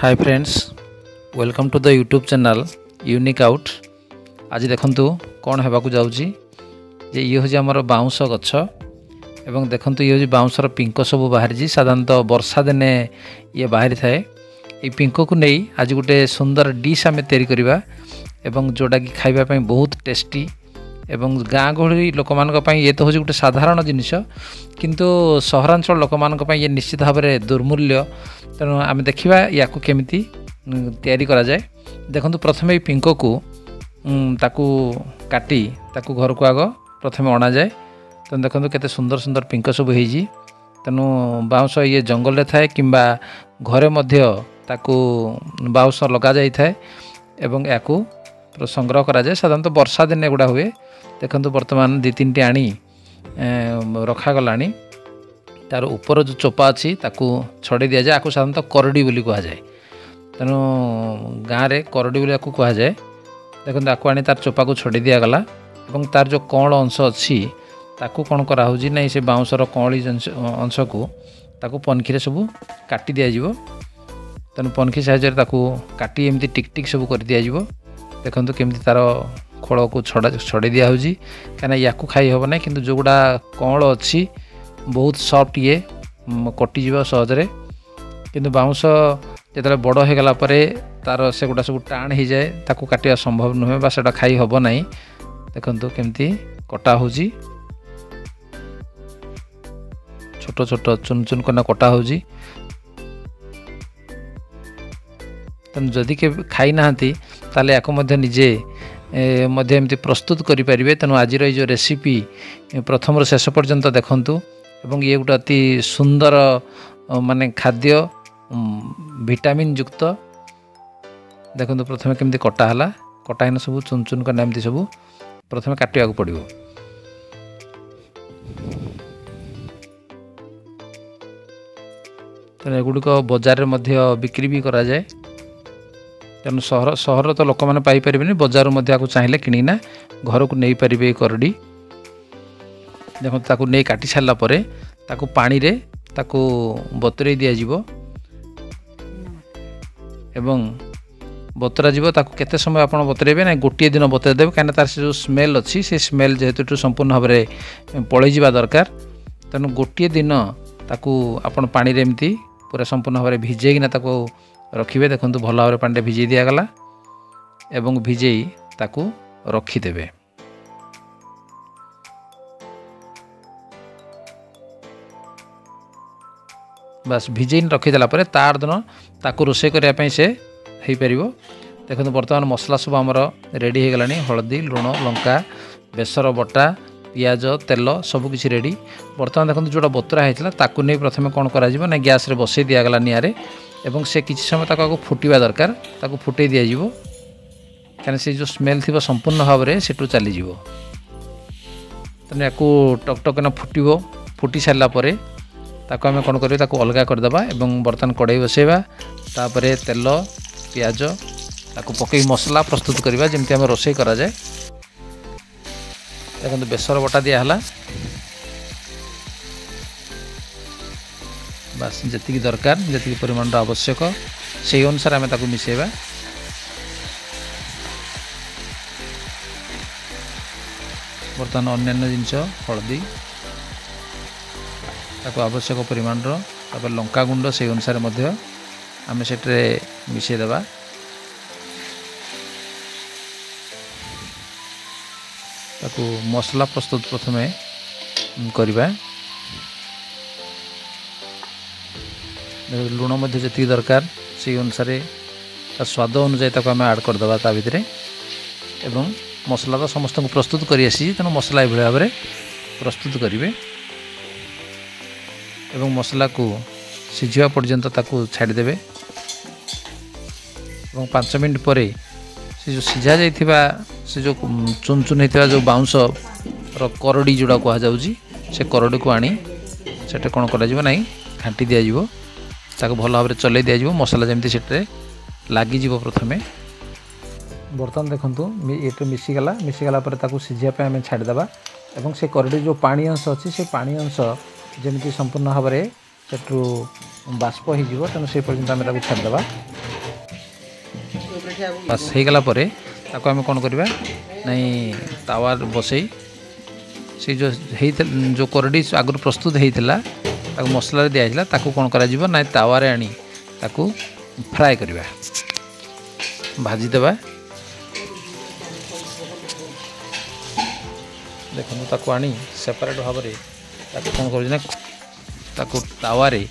Hi friends welcome to the YouTube channel unique out. आज देखंतु कौन होबाकू जाउची जे ये होजी हमर बाउंस गछ एवं देखंतु ये होजी बाउंसर पिंक सब बाहर जी साधारणतः वर्षा दिने ये बाहर थाए। ये पिंक को नहीं आज गोटे सुंदर डिश आम तैयारी करवा एवं जोटा कि खाइबा पई बहुत टेस्टी एवं गाँ गहली लोक मानी ये तो हूँ गोटे साधारण जिनिष किंतु सहरांचल लोक मान ये निश्चित भाव में दुर्मूल्य। तेणु आम देखा या केमी तैयारी कराए। देखो प्रथम ये पिंक को ताकू काटी ताकू घर को आग प्रथम अणा जाए। तेणु देखो केते सुंदर सुंदर पिंक सब होई। तेणु बाउंस ये जंगल थाए कि घरे बाउंस लग जाए एवं या संग्रह कराए। साधारणतः वर्षा दिने गुड़ा हुए। देखो बर्तमान दी तीन टी आनी रखागला तार ऊपर जो चोपा अच्छी ताकू छड़े दि जाए। साधारणतः करडी बोली कहुए। तेणु गाँव में करडी बोली कहुए। देखो आपको आनी तार चोपा को छड़े दिगला और तार जो कौल अंश अच्छी ताकू कौन कराई ना से बाउंसर कौली अंश को पनखी सब काटि दिज्व। तेणु पनखी साहाय्य काटि एमती टिकटिक सब कर दिज्व। देखो केमती तार खोल को छड़े दिया कहीं या खाई हेब ना कि जो गुड़ा कौल अच्छी बहुत सफ्ट ये कटिजी सहजरे। किंतु बाउंस जो बड़ हो गला तार से गुड़ा सब टाण हो जाए ताकू काटा संभव नुहे बा सेटा खाई हेब ना। देखो केमती कटा हो छोट छोट चुन चुन करना कटा हो। तेणु जदि के खाई ना ताले या निजे एमती प्रस्तुत करें। तेणु आज जो रेसिपी प्रथम शेष पर्यंत देखंतु एवं ये गोटे अति सुंदर माने खाद्य विटामिन युक्त। देखंतु प्रथम केमती कटाला कटाइन सब चुन चुन करना एमती सब प्रथम काटिया पड़ो। तेणु एगुड़िक बजार में बिक्री भी कराए। तेणु सहर तो लोक मैंने पाइपर बजार में चाहिए किणिना घर को नहीं पारे करडी। देखो ताकू नहीं काटि सारापर ताकू पानी रे ताकू बतुरे दिज्व एवं बतरा जीव। ताकू केते समय आप बतरेबे ना गोटे दिन बतरे देवे कहीं तार से जो स्मेल अच्छी से स्मेल जेहेतु संपूर्ण भाव में पलैज दरकार। तेणु गोटे दिन ताकू आपण पानी रे एमती पूरा संपूर्ण भाव में भिजेना रखिए। देखो भल भाव पानी भिजे दिगला एवं भिजे ताकू रखिदेवे। बस भिजे रखीदेला तार दिन ताकू रोसे करने से हो पार। देखो बर्तमान मसला सब आमर रेडी हो गलानी। हलदी लुण लंका बेसर बटा पियाज तेल सबकि रेडी। बर्तमान देखो जोटा बतरा होता ताकू नहीं प्रथम कौन करा गैस बसई दिगला निआरे एवं से किसी समय ताको आगे फुटा दरकार। ताको फुटे दिज्व कहीं से जो स्मेल थी संपूर्ण भाव में सेठू चलीजो। तेनाली या टकटकना फुटब फुटी सारापर ताको आम कौन कर अलग करदे। बर्तमान कड़े बसैवा तापर तेल प्याज ताको पकई मसला प्रस्तुत करवा जमी आम रोसई कराए। देखो बेसर बटा दिहला बस जी दरकार जी परिमाण आवश्यक से अनुसार आम ताकू मिसेवा। बर्तमान अन्न्य जिनस हलदी ताकू आवश्यक परिमाण लंका गुंड से अनुसार आम से मिसेदेवा। ताकू मसला प्रस्तुत प्रथमे करवा। लुण मध्य जति दरकार से अनुसार स्वाद अनुजाई आम आड करदे ता भितर एवं मसला तो समस्त प्रस्तुत करी आसी। तेणु मसला ये भाव में प्रस्तुत करेंगे एवं मसला को सीझा पर्यंत ताकू छाड़देवे। 5 मिनट पर से जो सीझा जाइथिबा से जो चुन चुन होता जो बाउंस करडी जोड़ा कह से करडी को आनी सेटे कौन करा घाटी दिज्व ताको भल भाव में चल दिज्व मसला जमी से लगिज प्रथमे। बर्तमान देखो ये मिसीगला सीझापी आम छाड़देवा और से करडी जो पानी अंश अच्छी से पानी अंश जमी संपूर्ण भाव में सेठू बाष्प हो। तेणु से पर्यटन आम छाड़देवा। बस हो गला परे ताको हम कोन करबा नहीं तावा बसई से जो हे जो करडी आगर प्रस्तुत हेतिला ताको मसाला दिया हिला ताको कोन करा जीव नाही तावा रे आनी ताको फ्राई करबा भाजी देबा। देखो ताको आनी सेपरेट भाबरे ताको कोन कर ना ताको तावा रे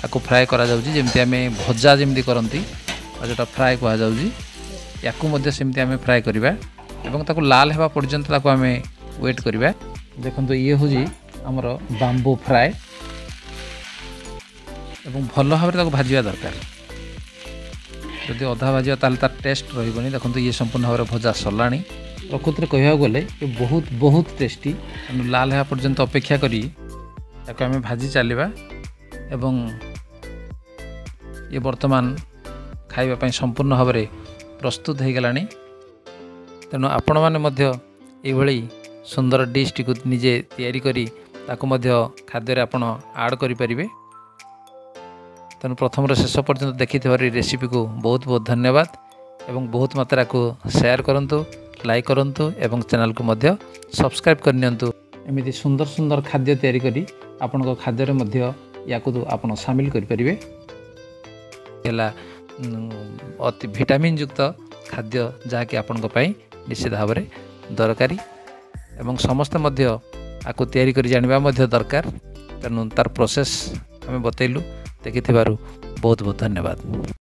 ताको फ्राई करा जाउजी जेमति हमें भज्जा जेमति करंती और जोटा फ्राए कह जाऊँगी याकूमती आम फ्राए करवा लाल होगा पर्यटन आम व्वेट करवा। देखो ये हूँ आमर बांबू फ्राए भल भाव भाजवा दरकार जदि अधा भाजा ताल तार टेस्ट रही। देखो ये संपूर्ण भाव में भजा सरला प्रकृत में कह गले बहुत बहुत टेस्टी लाल होगा पर्यटन अपेक्षा करें भाजी चलवा ये बर्तमान खाइबा संपूर्ण भाव में प्रस्तुत हो गलानी। तेणु आपण मैंने ये सुंदर डिश टी निजे तैयारी करी ताको खाद्य आप आड करें। तेणु प्रथम शेष पर्यंत देखी रेसिपी को बहुत बहुत धन्यवाद एवं बहुत मात्रा को शेयर करूँ लाइक करूँ एवं चैनल को सब्सक्राइब करनी एमती सुंदर सुंदर खाद्य तैयारी करी आपण खाद्य या आप सामिल करें अति विटामिन युक्त खाद्य जहाँकि आपंपाई निश्चित भाव में दरकारी एवं समस्ते आपको तैयारी कर जाना दरकार। तेणु तार प्रोसेस आम बतैलु देखि बहुत बहुत धन्यवाद।